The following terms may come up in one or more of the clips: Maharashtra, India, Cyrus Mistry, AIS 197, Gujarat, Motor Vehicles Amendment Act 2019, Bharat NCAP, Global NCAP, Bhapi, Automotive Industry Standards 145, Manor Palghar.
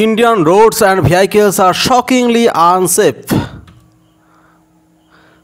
Indian roads and vehicles are shockingly unsafe.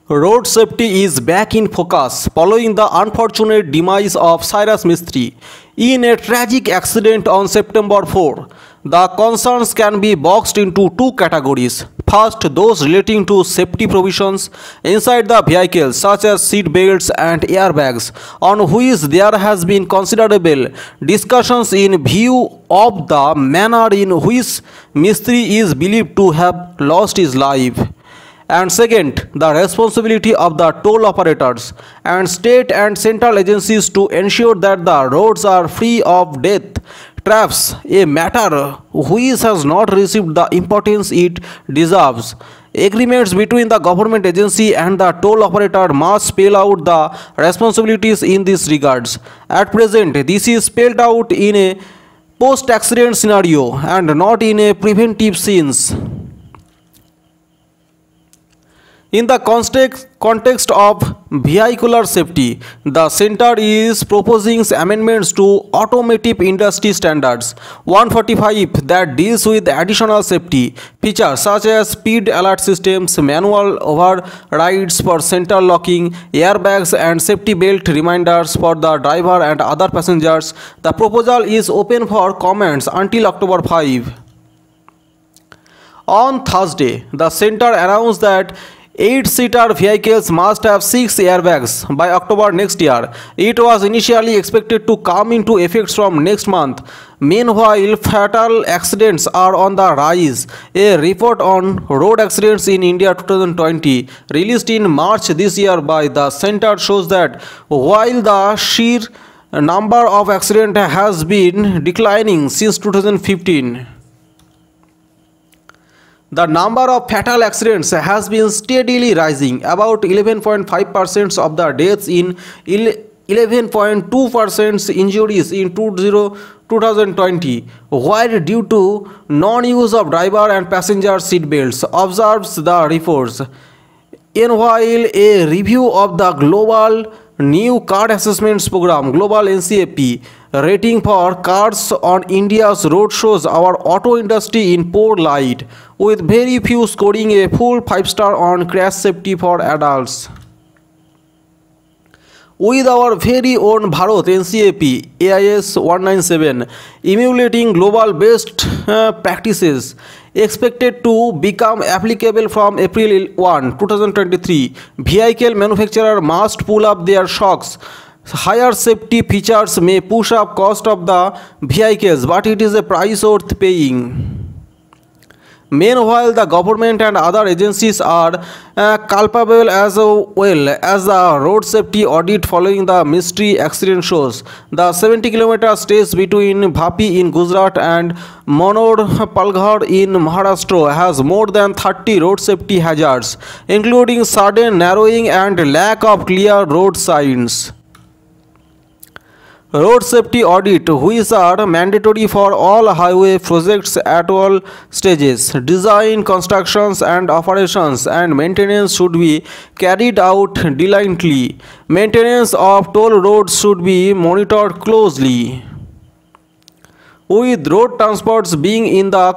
Road safety is back in focus following the unfortunate demise of Cyrus Mistry in a tragic accident on September 4. The concerns can be boxed into two categories. First, those relating to safety provisions inside the vehicle, such as seat belts and airbags, on which there has been considerable discussions in view of the manner in which Mistry is believed to have lost his life. And second, the responsibility of the toll operators and state and central agencies to ensure that the roads are free of death traps, a matter which has not received the importance it deserves. Agreements between the government agency and the toll operator must spell out the responsibilities in these regards. At present, this is spelled out in a post-accident scenario and not in a preventive sense. In the context of vehicular safety, the center is proposing amendments to Automotive Industry Standards 145 that deals with additional safety features such as speed alert systems, manual overrides for center locking, airbags and safety belt reminders for the driver and other passengers. The proposal is open for comments until October 5. On Thursday, the center announced that 8-seater vehicles must have 6 airbags by October next year. It was initially expected to come into effect from next month. Meanwhile, fatal accidents are on the rise. A report on road accidents in India 2020, released in March this year by the center, shows that while the sheer number of accidents has been declining since 2015, the number of fatal accidents has been steadily rising. About 11.5% of the deaths in 11.2% injuries in 2020 were due to non-use of driver and passenger seat belts, observes the reports. Meanwhile, a review of the global new car assessments program, Global NCAP, rating for cars on India's road shows our auto industry in poor light, with very few scoring a full 5-star on crash safety for adults. With our very own Bharat NCAP AIS 197 emulating global best practices, expected to become applicable from April 1, 2023, vehicle manufacturers must pull up their shocks. Higher safety features may push up cost of the vehicles, but it is a price worth paying. Meanwhile, the government and other agencies are culpable as well, as the road safety audit following the Mistry accident shows. The 70-kilometer stretch between Bhapi in Gujarat and Manor Palghar in Maharashtra has more than 30 road safety hazards, including sudden narrowing and lack of clear road signs. Road safety audit, which are mandatory for all highway projects at all stages, design, constructions and operations and maintenance, should be carried out diligently. Maintenance of toll roads should be monitored closely. With road transports being in the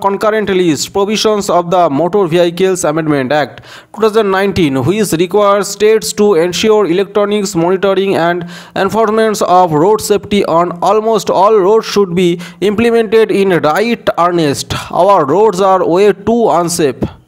concurrent list, provisions of the Motor Vehicles Amendment Act 2019, which requires states to ensure electronics monitoring and enforcement of road safety on almost all roads, should be implemented in right earnest. Our roads are way too unsafe.